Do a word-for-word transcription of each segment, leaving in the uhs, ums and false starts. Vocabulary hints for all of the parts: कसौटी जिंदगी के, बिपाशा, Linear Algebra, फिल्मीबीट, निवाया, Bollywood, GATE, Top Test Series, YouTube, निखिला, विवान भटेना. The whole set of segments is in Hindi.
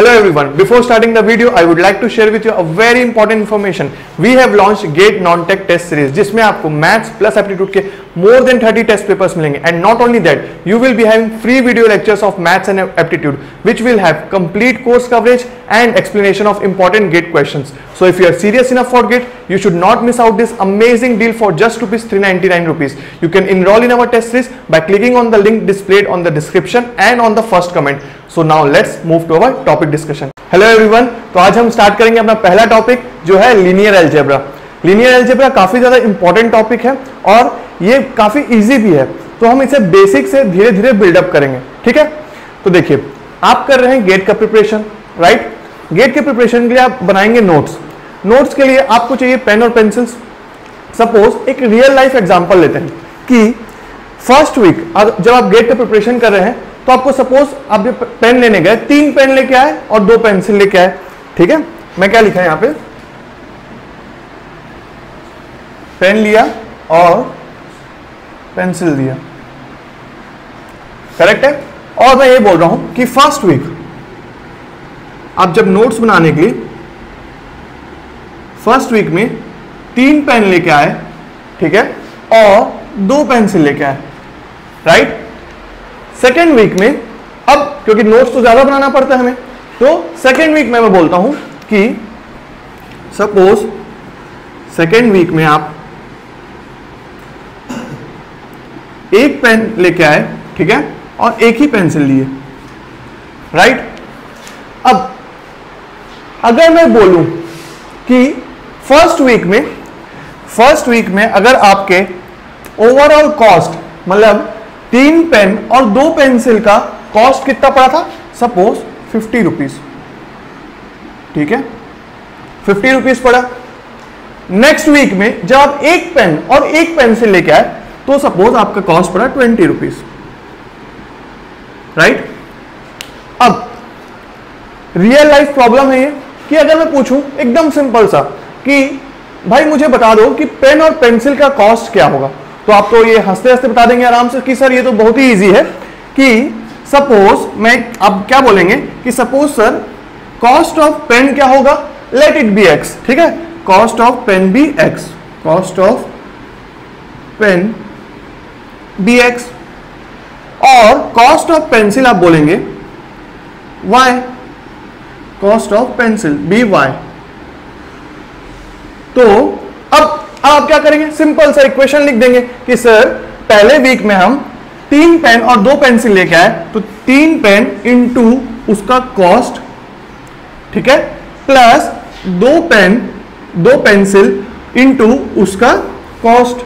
Hello everyone, before starting the video I would like to share with you a very important information. We have launched GATE non-tech test series जिसमें आपको मैथ्स प्लस एप्टीट्यूड के more than thirty test papers मिलेंगे and not only that you will be having free video lectures of maths and aptitude which will have complete course coverage and explanation of important GATE questions. So if you are serious enough for GATE you should not miss out this amazing deal for just rupees three ninety-nine rupees. You can enroll in our test series by clicking on the link displayed on the description and on the first comment. So now let's move to our topic discussion. Hello everyone, तो आज हम start करेंगे अपना पहला topic जो है linear algebra. Linear algebra काफी ज़्यादा important topic है और ये काफी easy भी है, तो हम इसे basic से धीरे धीरे build up करेंगे, ठीक है? तो देखिए आप कर रहे हैं gate का preparation, right? Gate के preparation के लिए आप बनाएंगे notes. Notes के लिए आपको चाहिए pen और pencils. Suppose एक real life example लेते हैं कि first week जब आप gate का preparation कर रहे हैं तो आपको सपोज आप ये पेन लेने गए, तीन पेन लेके आए और दो पेंसिल लेके आए, ठीक है? मैं क्या लिखा है यहाँ पे, पेन लिया और पेंसिल दिया, करेक्ट है? और मैं ये बोल रहा हूं कि फर्स्ट वीक आप जब नोट्स बनाने के लिए फर्स्ट वीक में तीन पेन लेके आए, ठीक है, और दो पेंसिल लेके आए, राइट? सेकेंड वीक में अब क्योंकि नोट्स तो ज़्यादा बनाना पड़ता है हमें, तो सेकेंड वीक में मैं बोलता हूँ कि सपोज सेकेंड वीक में आप एक पेन लेके आए, ठीक है, और एक ही पेंसिल लिए, राइट? अब अगर मैं बोलूँ कि फर्स्ट वीक में फर्स्ट वीक में अगर आपके ओवरऑल कॉस्ट मतलब तीन पेन और दो पेंसिल का कॉस्ट कितना पड़ा था, सपोज फिफ्टी रुपीज, ठीक है, फिफ्टी रुपीज पड़ा। नेक्स्ट वीक में जब आप एक पेन और एक पेंसिल लेके आए तो सपोज आपका कॉस्ट पड़ा ट्वेंटी रुपीज, राइट? अब रियल लाइफ प्रॉब्लम है ये कि अगर मैं पूछूं एकदम सिंपल सा कि भाई मुझे बता दो कि पेन और पेंसिल का कॉस्ट क्या होगा, तो आप तो ये हंसते हंसते बता देंगे आराम से कि सर ये तो बहुत ही इजी है कि सपोज मैं अब क्या बोलेंगे कि suppose sir cost of pen क्या होगा, लेट इट बी एक्स, ठीक है, cost of pen be x, cost of pen be x, और कॉस्ट ऑफ पेंसिल आप बोलेंगे Y, cost of pencil be Y. तो अब आप क्या करेंगे, सिंपल सा इक्वेशन लिख देंगे कि सर पहले वीक में हम तीन पेन और दो पेंसिल लेके आए तो तीन पेन इनटू उसका कॉस्ट, ठीक है, प्लस दो पेन दो पेंसिल इनटू उसका कॉस्ट,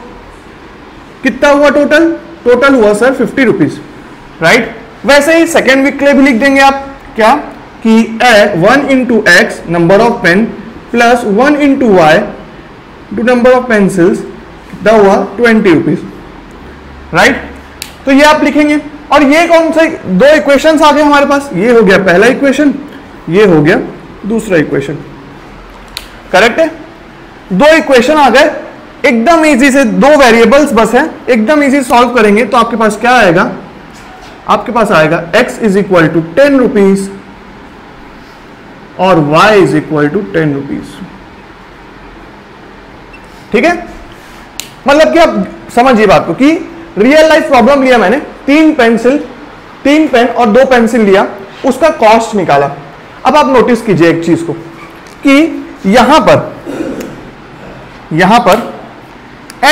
कितना हुआ टोटल? टोटल हुआ सर फिफ्टी रुपीज, राइट? वैसे ही सेकेंड वीक के लिए भी लिख देंगे आप क्या कि one into x number of pen plus one into Y to number of pencils, कितना हुआ ट्वेंटी रुपीज, राइट? तो ये आप लिखेंगे। और ये कौन से दो इक्वेशंस आ गए हमारे पास, ये हो गया पहला इक्वेशन, ये हो गया दूसरा इक्वेशन, करेक्ट है? दो इक्वेशन आ गए एकदम इजी से, दो वेरिएबल्स बस हैं, एकदम इजी सॉल्व करेंगे तो आपके पास क्या आएगा, आपके पास आएगा x is equal to ten rupees और y is equal to ten rupees, ठीक है? मतलब कि आप समझिए बात को कि रियल लाइफ प्रॉब्लम लिया मैंने, तीन पेंसिल तीन पेन और दो पेंसिल लिया, उसका कॉस्ट निकाला। अब आप नोटिस कीजिए एक चीज को कि यहां पर यहां पर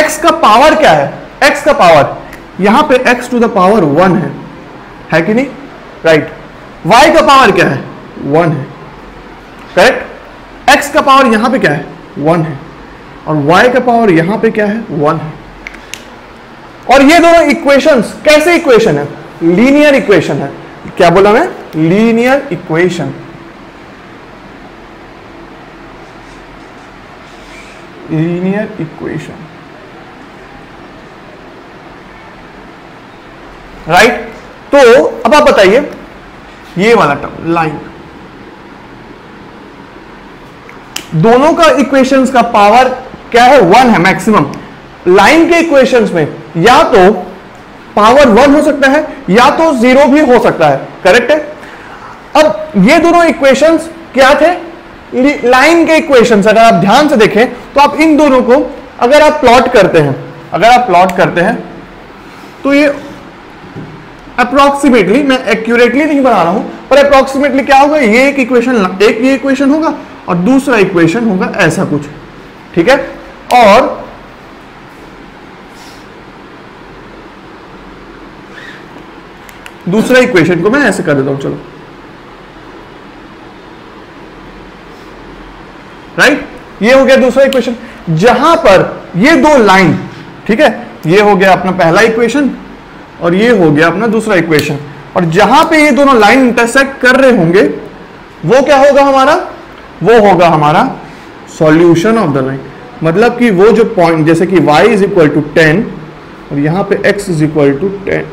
x का पावर क्या है, x का पावर यहां पे x to the power one है, है कि नहीं, राइट? right. y का पावर क्या है, वन है, करेक्ट? x का पावर यहां पे क्या है, वन है, और y का पावर यहां पे क्या है, वन है। और ये दोनों इक्वेशंस कैसे इक्वेशन है, लीनियर इक्वेशन है, क्या बोला मैं, linear equation, linear equation, right? तो अब आप बताइए ये वाला टर्म लाइन, दोनों का इक्वेशंस का पावर क्या है, वन है मैक्सिमम। लाइन के इक्वेशंस में या तो पावर वन हो सकता है या तो जीरो भी हो सकता है, करेक्ट है? अब ये दोनों इक्वेशंस क्या थे, लाइन के इक्वेशंस। अगर आप ध्यान से देखें तो आप इन दोनों को अगर आप प्लॉट करते हैं अगर आप प्लॉट करते हैं तो ये अप्रॉक्सीमेटली, मैं एक्यूरेटली नहीं बना रहा हूं, पर अप्रॉक्सीमेटली क्या होगा, ये एक इक्वेशन एक ये इक्वेशन होगा और दूसरा इक्वेशन होगा ऐसा कुछ, ठीक है। और दूसरा इक्वेशन को मैं ऐसे कर देता हूं, चलो राइट right? ये हो गया दूसरा इक्वेशन, जहां पर ये दो लाइन, ठीक है, ये हो गया अपना पहला इक्वेशन और ये हो गया अपना दूसरा इक्वेशन, और जहां पे ये दोनों लाइन इंटरसेक्ट कर रहे होंगे वो क्या होगा हमारा, वो होगा हमारा सॉल्यूशन ऑफ द लाइन। मतलब कि वो जो पॉइंट, जैसे कि y is equal to ten और यहाँ पे x is equal to ten,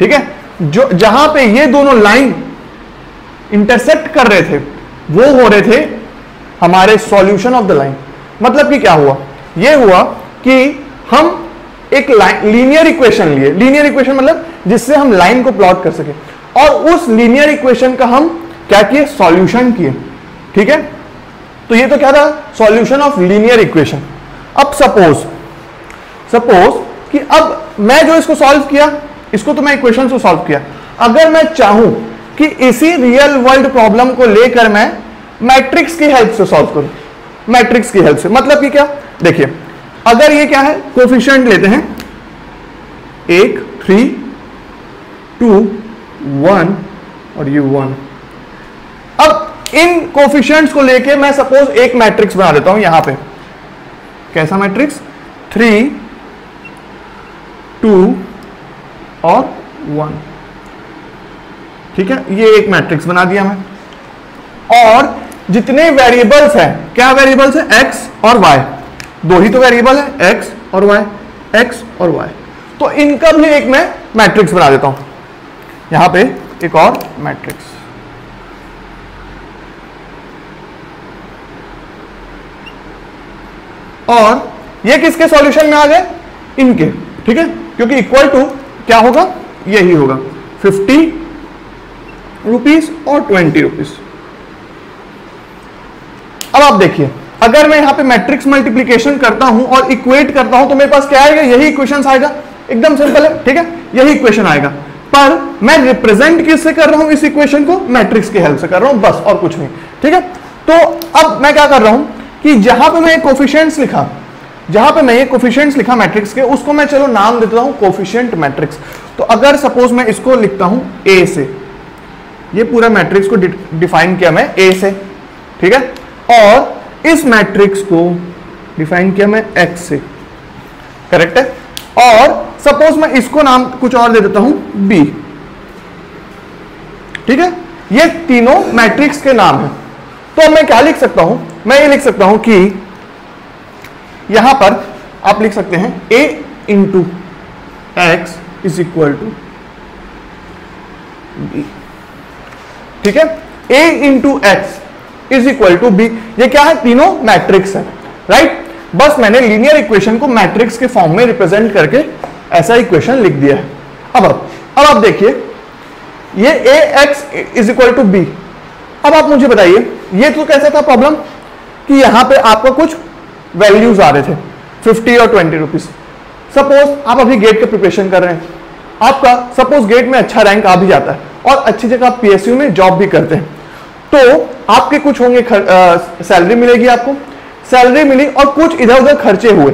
ठीक है, जो जहां पे ये दोनों लाइन इंटरसेक्ट कर रहे थे वो हो रहे थे हमारे सॉल्यूशन ऑफ द लाइन। मतलब कि क्या हुआ, ये हुआ कि हम एक लीनियर इक्वेशन लिए, लीनियर इक्वेशन मतलब जिससे हम लाइन को प्लॉट कर सके, और उस लीनियर इक्वेशन का हम क्या किए, सॉल्यूशन किए, ठीक है। तो ये तो क्या था, सॉल्यूशन ऑफ लीनियर इक्वेशन। अब सपोज सपोज कि अब मैं जो इसको सॉल्व किया, इसको तो मैं इक्वेशन से सॉल्व किया, अगर मैं चाहूं कि इसी रियल वर्ल्ड प्रॉब्लम को लेकर मैं मैट्रिक्स की हेल्प से सॉल्व करूं, मैट्रिक्स की हेल्प से मतलब कि क्या, देखिए अगर ये क्या है, कोफिशिएंट लेते हैं एक थ्री टू वन और ये वन। अब इन कोफिशिएंट्स को लेके मैं सपोज एक मैट्रिक्स बना देता हूं, यहां पे कैसा मैट्रिक्स, थ्री टू और वन, ठीक है, ये एक मैट्रिक्स बना दिया मैं। और जितने वेरिएबल्स हैं, क्या वेरिएबल्स हैं, x और y, दो ही तो वेरिएबल है, x और y, x और y, तो इनका भी एक मैं मैट्रिक्स बना देता हूं, यहां पे एक और मैट्रिक्स, और ये किसके सॉल्यूशन में आ गए, इनके, ठीक है, क्योंकि इक्वल टू क्या होगा, यही होगा फिफ्टी रुपीज और ट्वेंटी रुपीज। अब आप देखिए अगर मैं यहां पे मैट्रिक्स मल्टीप्लिकेशन करता हूं और इक्वेट करता हूं तो मेरे पास क्या आएगा, यही इक्वेशन आएगा, एकदम सिंपल है, ठीक है, यही इक्वेशन आएगा, पर मैं रिप्रेजेंट किससे कर रहा हूं, इस इक्वेशन को मैट्रिक्स की हेल्प से कर रहा हूं, बस और कुछ नहीं, ठीक है। तो अब मैं क्या कर रहा हूं कि जहां पर मैं कोफिशिएंट्स लिखा जहां पे मैं ये कोफिशिएंट्स लिखा मैट्रिक्स के, उसको मैं चलो नाम देता हूं कोफिशिएंट मैट्रिक्स। तो अगर सपोज मैं इसको लिखता हूं ए से, ये पूरा मैट्रिक्स को डिफाइन किया मैं ए से, ठीक है, और इस मैट्रिक्स को डिफाइन किया मैं एक्स से, करेक्ट है। और सपोज मैं इसको नाम कुछ और दे देता हूं बी, ठीक है, ये तीनों मैट्रिक्स के नाम है। तो मैं क्या लिख सकता हूं, मैं ये लिख सकता हूं कि यहां पर आप लिख सकते हैं a into x is equal to B, ठीक है, a into x is equal to B, ये क्या है, तीनों मैट्रिक्स है, राइट। बस मैंने लीनियर इक्वेशन को मैट्रिक्स के फॉर्म में रिप्रेजेंट करके ऐसा इक्वेशन लिख दिया है। अब अब अब आप देखिए ये a x is equal to B. अब आप मुझे बताइए ये तो कैसा था प्रॉब्लम कि यहां पे आपका कुछ वैल्यूज आ रहे थे फिफ्टी और ट्वेंटी रुपीज। सपोज आप अभी गेट का प्रिपरेशन कर रहे हैं, आपका सपोज गेट में अच्छा रैंक आ भी जाता है और अच्छी जगह आप पीएसयू में जॉब भी करते हैं, तो आपके कुछ होंगे, सैलरी मिलेगी आपको, सैलरी मिली और कुछ इधर उधर खर्चे हुए।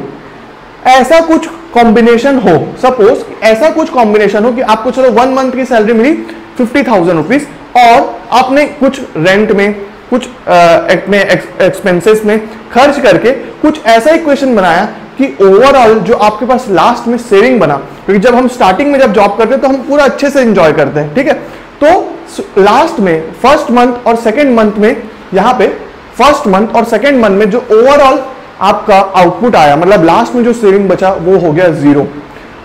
ऐसा कुछ कॉम्बिनेशन हो, सपोज ऐसा कुछ कॉम्बिनेशन हो कि आपको चलो वन मंथ की सैलरी मिली फिफ्टी थाउजेंड रुपीज और आपने कुछ रेंट में कुछ अपने एक्सपेंसेस में खर्च करके कुछ ऐसा इक्वेशन बनाया कि ओवरऑल जो आपके पास लास्ट में सेविंग बना, क्योंकि जब हम स्टार्टिंग में जब जॉब करते हैं तो हम पूरा अच्छे से एंजॉय करते हैं, ठीक है। तो लास्ट में फर्स्ट मंथ और सेकेंड मंथ में, यहाँ पे फर्स्ट मंथ और सेकेंड मंथ में जो ओवरऑल आपका आउटपुट आया, मतलब लास्ट में जो सेविंग बचा वो हो गया जीरो,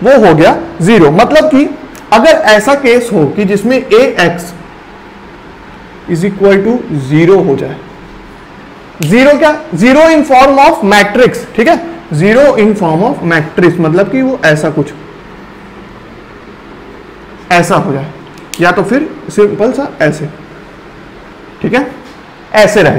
वो हो गया जीरो। मतलब कि अगर ऐसा केस हो कि जिसमें A x is equal to zero हो जाए, जीरो क्या, zero in form of matrix, ठीक है, zero in form of matrix, मतलब कि वो ऐसा कुछ ऐसा हो जाए या तो फिर सिंपल सा ऐसे। ठीक है, ऐसे रहे।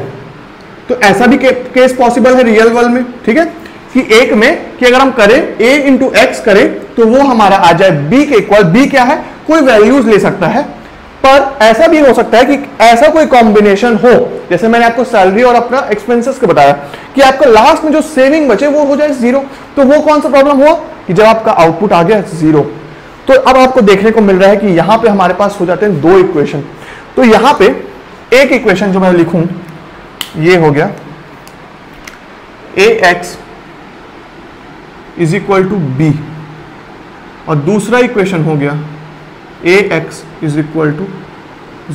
तो ऐसा भी के, केस पॉसिबल है रियल वर्ल्ड में, ठीक है, कि एक में कि अगर हम करें a इंटू एक्स करें तो वो हमारा आ जाए b के इक्वल। b क्या है, कोई वैल्यूज ले सकता है, पर ऐसा भी हो सकता है कि ऐसा कोई कॉम्बिनेशन हो, जैसे मैंने आपको सैलरी और अपना एक्सपेंसेस का बताया, कि आपका लास्ट में जो सेविंग बचे वो हो जाए जीरो। तो वो कौन सा प्रॉब्लम हुआ कि जब आपका आउटपुट आ गया जीरो। तो अब आपको देखने को मिल रहा है कि यहाँ पे हमारे पास हो जाते हैं दो इक्वेशन। तो यहाँ पे एक इक्वेशन जो मैं लिखूं ये हो गया A x is equal to b, और दूसरा इक्वेशन हो गया A x is equal to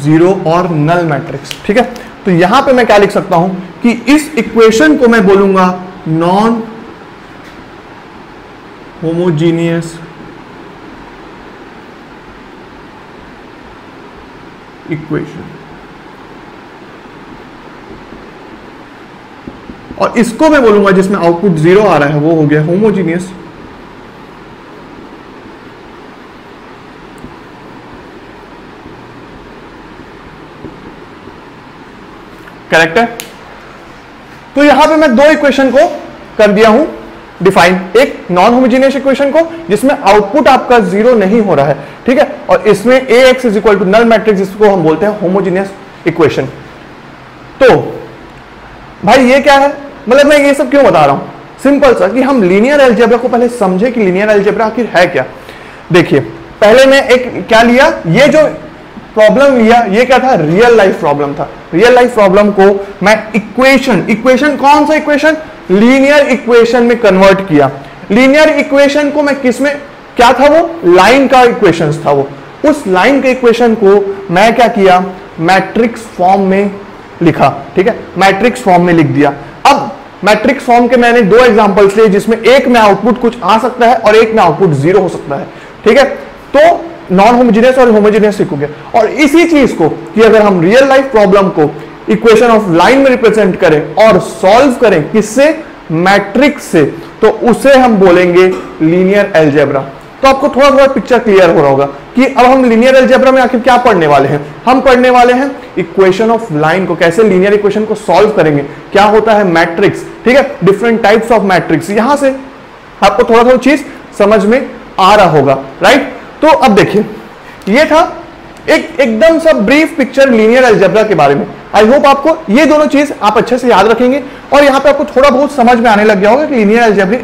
zero और नल मैट्रिक्स। ठीक है, तो यहां पे मैं क्या लिख सकता हूं कि इस इक्वेशन को मैं बोलूंगा नॉन होमोजीनियस इक्वेशन, और इसको मैं बोलूंगा जिसमें आउटपुट जीरो आ रहा है वो हो गया होमोजीनियस करेक्ट है। तो यहां पे मैं दो इक्वेशन को कर दिया हूं डिफाइन, एक नॉन होमोजीनियस इक्वेशन को जिसमें आउटपुट आपका जीरो नहीं हो रहा है, ठीक है, और इसमें ax is equal to null matrix, जिसको हम बोलते हैं होमोजीनियस इक्वेशन। तो भाई ये क्या है, मतलब मैं ये सब क्यों बता रहा हूं, सिंपल सा कि हम लीनियर एलजेब्रा को पहले समझे कि लीनियर एलजेब्रा आखिर है क्या। देखिए पहले मैं एक क्या लिया, ये जो प्रॉब्लम लिया ये क्या था, रियल लाइफ प्रॉब्लम था। रियल लाइफ प्रॉब्लम को मैं इक्वेशन, इक्वेशन कौन सा इक्वेशन, लीनियर इक्वेशन में कन्वर्ट किया। लीनियर इक्वेशन को मैं किसमें, क्या था वो, लाइन का इक्वेशन था वो, उस लाइन के इक्वेशन को मैं क्या किया मैट्रिक्स फॉर्म में लिखा, ठीक है, मैट्रिक्स फॉर्म में लिख दिया। अब मैट्रिक्स फॉर्म के मैंने दो एग्जांपल्स लिए जिसमें एक में आउटपुट कुछ आ सकता है और एक में आउटपुट जीरो हो सकता है, ठीक है, तो नॉन होमोजेनियस और होमोजेनियस हो गया। और इसी चीज को कि अगर हम रियल लाइफ प्रॉब्लम को इक्वेशन ऑफ लाइन में रिप्रेजेंट करें और सॉल्व करें किससे, मैट्रिक्स से, तो उसे हम बोलेंगे लीनियर एलजेब्रा। तो आपको थोड़ा थोड़ा पिक्चर क्लियर हो रहा होगा कि अब हम लीनियर एलजेब्रा में आखिर क्या पढ़ने वाले हैं। हम पढ़ने वाले हैं इक्वेशन ऑफ लाइन को कैसे, लीनियर इक्वेशन को सॉल्व करेंगे, क्या होता है मैट्रिक्स, ठीक है, डिफरेंट टाइप्स ऑफ मैट्रिक्स। यहां से आपको थोड़ा थोड़ा चीज समझ में आ रहा होगा, राइट। तो अब देखिए ये था एक एकदम सा ब्रीफ पिक्चर लीनियर एलजेब्रा के बारे में। आई होप आपको ये दोनों चीज आप अच्छे से याद रखेंगे और यहाँ पे आपको थोड़ा बहुत समझ में आने लग गया होगा कि लीनियर एलजेब्रा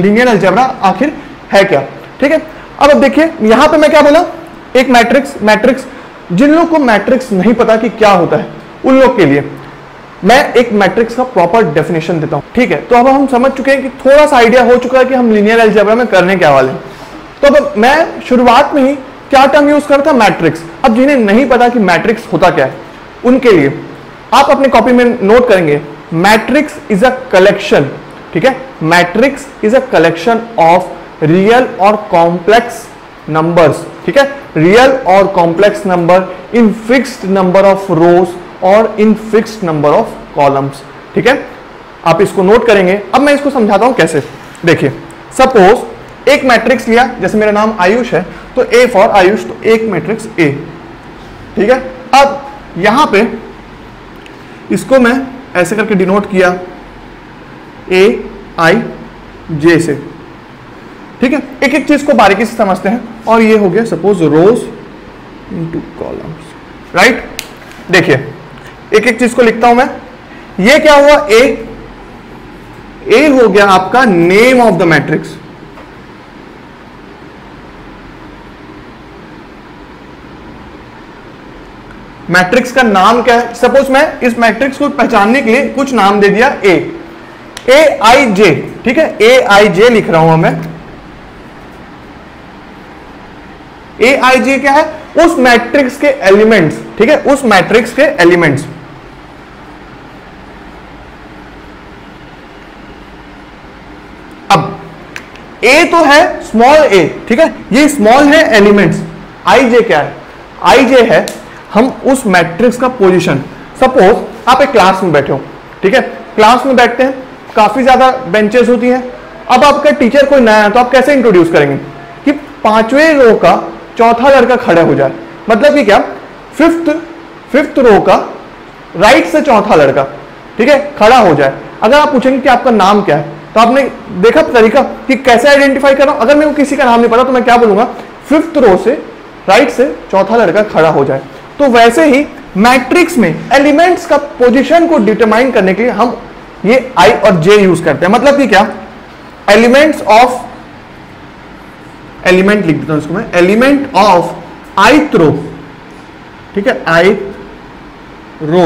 लीनियर एलजेब्रा आखिर है क्या, ठीक है। अब अब देखिए यहाँ पे मैं क्या बोला, एक मैट्रिक्स, मैट्रिक्स जिन लोग को मैट्रिक्स नहीं पता कि क्या होता है उन लोग के लिए मैं एक मैट्रिक्स का प्रॉपर डेफिनेशन देता हूँ, ठीक है। तो अब हम समझ चुके हैं कि थोड़ा सा आइडिया हो चुका है कि हम लीनियर एलजेब्रा में करने क्या वाले हैं। तो अब मैं शुरुआत में ही क्या टर्म यूज करता, मैट्रिक्स। अब जिन्हें नहीं पता कि मैट्रिक्स होता क्या है उनके लिए आप अपने कॉपी में नोट करेंगे मैट्रिक्स इज अ कलेक्शन, ठीक है, matrix is a collection of real और कॉम्प्लेक्स नंबर्स, ठीक है, रियल और complex number in fixed number of rows और in fixed number of columns, ठीक है, आप इसको नोट करेंगे। अब मैं इसको समझाता हूं कैसे। देखिए सपोज एक मैट्रिक्स लिया, जैसे मेरा नाम आयुष है तो ए फॉर आयुष, तो एक मैट्रिक्स ए, ठीक है। अब यहां पे इसको मैं ऐसे करके डिनोट किया ए आई जे से, ठीक है, एक एक चीज को बारीकी से समझते हैं। और ये हो गया suppose rows into columns, right. देखिए एक एक चीज को लिखता हूं मैं। ये क्या हुआ ए, ए हो गया आपका name of the matrix, matrix का नाम क्या है। सपोज मैं इस मैट्रिक्स को पहचानने के लिए कुछ नाम दे दिया ए, ए आई जे, ठीक है, ए आई जे लिख रहा हूं मैं। ए आई जे क्या है, उस मैट्रिक्स के एलिमेंट्स, ठीक है, उस मैट्रिक्स के एलिमेंट्स। अब ए तो है स्मॉल ए, ठीक है, ये स्मॉल है एलिमेंट्स। आई जे क्या है, आई जे है हम उस मैट्रिक्स का पोजीशन। सपोज आप एक क्लास में बैठे हो, ठीक है, क्लास में बैठते हैं, काफी ज्यादा बेंचेस होती हैं। अब आपका टीचर कोई नया है तो आप कैसे इंट्रोड्यूस करेंगे कि पांचवें रो का चौथा लड़का खड़ा हो जाए, मतलब कि क्या फिफ्थ फिफ्थ रो का राइट से चौथा लड़का, ठीक है, खड़ा हो जाए। अगर आप पूछेंगे कि आपका नाम क्या है, तो आपने देखा तरीका कि कैसे आइडेंटिफाई कर रहा हूं। अगर मैं किसी का नाम नहीं पता तो मैं क्या बोलूंगा, फिफ्थ रो से राइट से चौथा लड़का खड़ा हो जाए। तो वैसे ही मैट्रिक्स में एलिमेंट्स का पोजीशन को डिटरमाइन करने के लिए हम ये आई और जे यूज करते हैं। मतलब कि क्या, एलिमेंट्स ऑफ, एलिमेंट लिख देता हूं इसको मैं, एलिमेंट ऑफ आईथ रो, ठीक है, ith row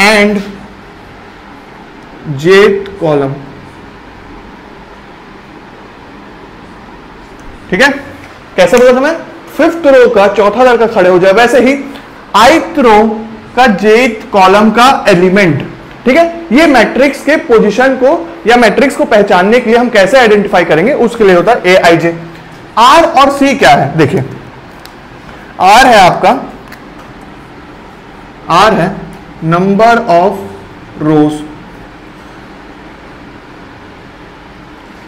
and jth column, ठीक है। कैसे बोला था मैं, फिफ्थ रो का चौथा लड़का खड़े हो जाए, वैसे ही आइथ रो का जेथ कॉलम का एलिमेंट, ठीक है। ये मैट्रिक्स के पोजीशन को या मैट्रिक्स को पहचानने के लिए हम कैसे आइडेंटिफाई करेंगे, उसके लिए होता है ए आई जे। आर और सी क्या है, देखिए आर है आपका, आर है नंबर ऑफ रोज,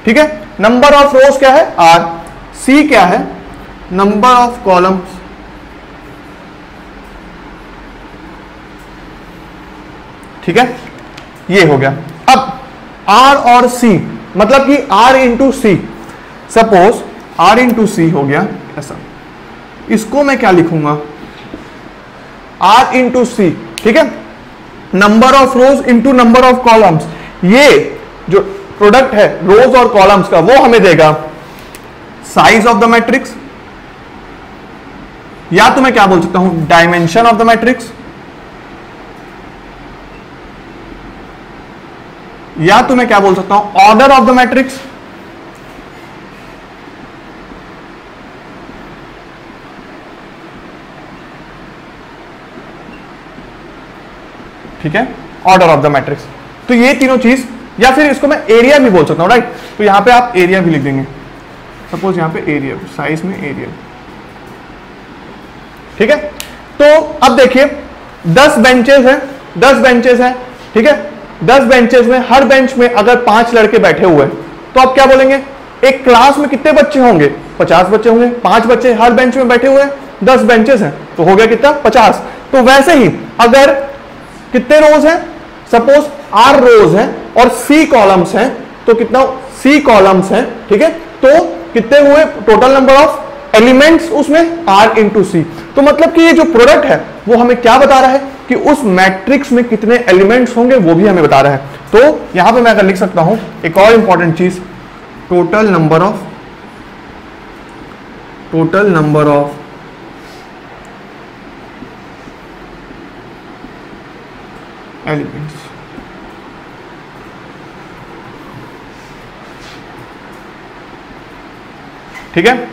ठीक है, नंबर ऑफ रोज क्या है आर। सी क्या है, नंबर ऑफ कॉलम्स, ठीक है, ये हो गया। अब आर और सी मतलब कि are into C, suppose are into सी हो गया ऐसा, इसको मैं क्या लिखूंगा, आर इंटू सी, ठीक है, number of rows into number of columns. ये जो प्रोडक्ट है रोज और कॉलम्स का, वो हमें देगा साइज ऑफ द मैट्रिक्स, या तो मैं क्या बोल सकता हूं, डायमेंशन ऑफ द मैट्रिक्स, या तो मैं क्या बोल सकता हूं, ऑर्डर ऑफ द मैट्रिक्स, ठीक है, ऑर्डर ऑफ द मैट्रिक्स। तो ये तीनों चीज, या फिर इसको मैं एरिया भी बोल सकता हूं, राइट। तो यहां पे आप एरिया भी लिख देंगे, सपोज यहां पे एरिया, साइज में एरिया, ठीक है। तो अब देखिए दस बेंचेस हैं, दस बेंचेस हैं, ठीक है, दस बेंचेस में हर बेंच में अगर पांच लड़के बैठे हुए हैं, तो आप क्या बोलेंगे, एक क्लास में कितने बच्चे होंगे, पचास बच्चे होंगे, पांच बच्चे हर बेंच में बैठे हुए हैं, दस बेंचेस हैं, तो हो गया कितना, पचास। तो वैसे ही अगर कितने रोज हैं, सपोज आर रोज हैं और सी कॉलम्स हैं, तो कितना, सी कॉलम्स हैं, ठीक है, तो कितने हुए टोटल नंबर ऑफ एलिमेंट्स उसमें, आर इंटू सी। तो मतलब कि ये जो प्रोडक्ट है वो हमें क्या बता रहा है कि उस मैट्रिक्स में कितने एलिमेंट्स होंगे, वो भी हमें बता रहा है। तो यहां पे मैं अगर लिख सकता हूं एक और इंपॉर्टेंट चीज, total number of, total number of elements, ठीक है,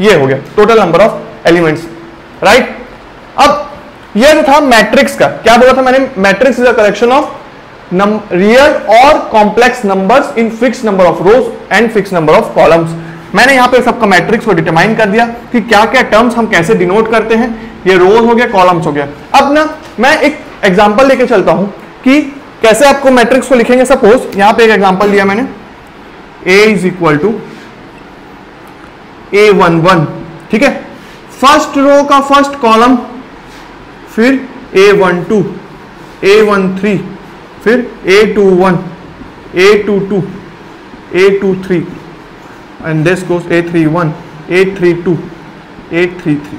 ये हो गया total number of elements, right. अब ये जो था मैट्रिक्स का, क्या बोला था मैंने, matrix is a collection of real और complex numbers in fixed number of rows and fixed number of columns. मैंने यहां पे सबका मैट्रिक्स को डिटरमाइन कर दिया कि क्या क्या टर्म्स हम कैसे डिनोट करते हैं, ये रोज हो गया, कॉलम्स हो गया। अब ना मैं एक एग्जाम्पल लेके चलता हूं कि कैसे आपको मैट्रिक्स को लिखेंगे। सपोज यहां पे एक एग्जाम्पल लिया मैंने, A is equal to a one one, ठीक है, फर्स्ट रो का फर्स्ट कॉलम, फिर a one two, a one three, फिर a two one, a two two, a two three and this goes a three one, a three two, a three three.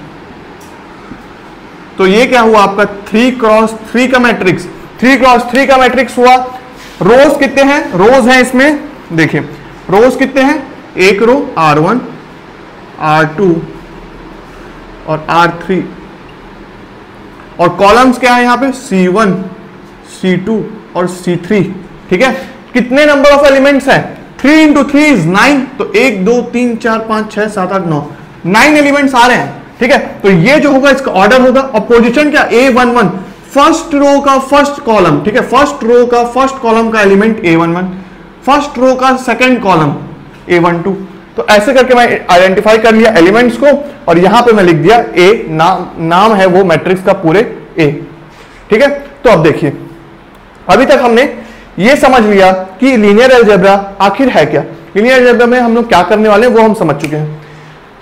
तो ये क्या हुआ आपका थ्री क्रॉस थ्री का मैट्रिक्स, थ्री क्रॉस थ्री का मैट्रिक्स हुआ। रोज कितने हैं, रोज हैं इसमें, देखिए रोज कितने हैं, एक row r one, r two और आर थ्री, और कॉलम्स क्या है यहाँ पे, सी वन, सी टू और सी थ्री, ठीक है। कितने नंबर ऑफ एलिमेंट्स हैं, three into three is nine, तो एक दो तीन चार पांच छह सात आठ नौ, नाइन एलिमेंट्स आ रहे हैं, ठीक है। तो ये जो होगा इसका ऑर्डर होगा, और पोजीशन क्या, a one one, first row का फर्स्ट कॉलम, ठीक है, फर्स्ट रो का फर्स्ट कॉलम का element a one one, first row का second column a one two. तो ऐसे करके मैं आइडेंटिफाई कर लिया एलिमेंट्स को, और यहां पे मैं लिख दिया ए, नाम नाम है वो मैट्रिक्स का पूरे ए, ठीक है। तो अब देखिए अभी तक हमने ये समझ लिया कि लीनियर अलजेब्रा आखिर है क्या, लीनियर अलजेब्रा में हम लोग क्या करने वाले हैं वो हम समझ चुके हैं,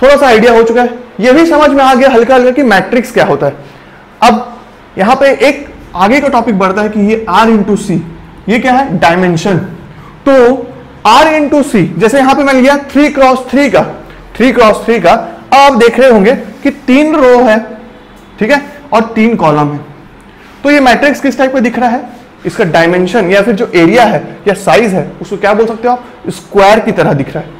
थोड़ा सा आइडिया हो चुका है। ये भी समझ में आ गया हल्का हल्का कि मैट्रिक्स क्या होता है। अब यहाँ पे एक आगे का टॉपिक बढ़ता है कि ये R इंटू सी, ये क्या है डायमेंशन। तो R इंटू सी जैसे यहाँ पे मैं लिया थ्री क्रॉस थ्री का थ्री क्रॉस थ्री का अब आप देख रहे होंगे कि तीन रो है, ठीक है, और तीन कॉलम है। तो ये मैट्रिक्स किस टाइप का दिख रहा है, इसका डायमेंशन या फिर जो एरिया है या साइज है उसको क्या बोल सकते हो आप, स्क्वायर की तरह दिख रहा है।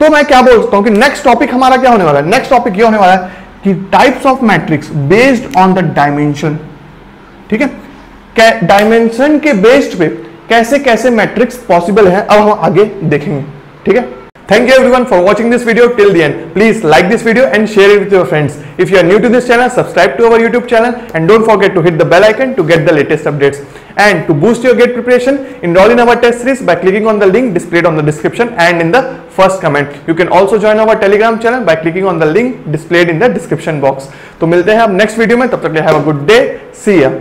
तो मैं क्या बोल सकता हूँ कि नेक्स्ट टॉपिक हमारा क्या होने वाला है, नेक्स्ट टॉपिक ये होने वाला है कि types of matrix based on the dimension, ठीक है, डायमेंशन के बेस्ड पे कैसे कैसे मैट्रिक्स पॉसिबल है, अब हम आगे देखेंगे, ठीक है। Thank you everyone for watching this video till the end. Please like this video and share it with your friends. If you are new to this channel, subscribe to our YouTube channel and don't forget to hit the bell icon to get the latest updates. And to boost your GATE preparation, enroll in our test series by clicking on the link displayed on the description and in the first comment. You can also join our Telegram channel by clicking on the link displayed in the description box. तो मिलते हैं अब नेक्स्ट वीडियो में, तब तक के लिए have a good day, see या।